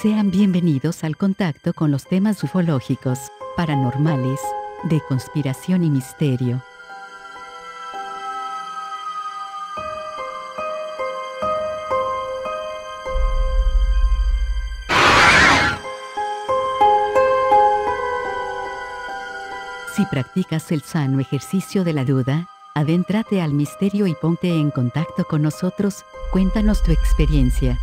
Sean bienvenidos al contacto con los temas ufológicos, paranormales, de conspiración y misterio. Si practicas el sano ejercicio de la duda, adéntrate al misterio y ponte en contacto con nosotros. Cuéntanos tu experiencia.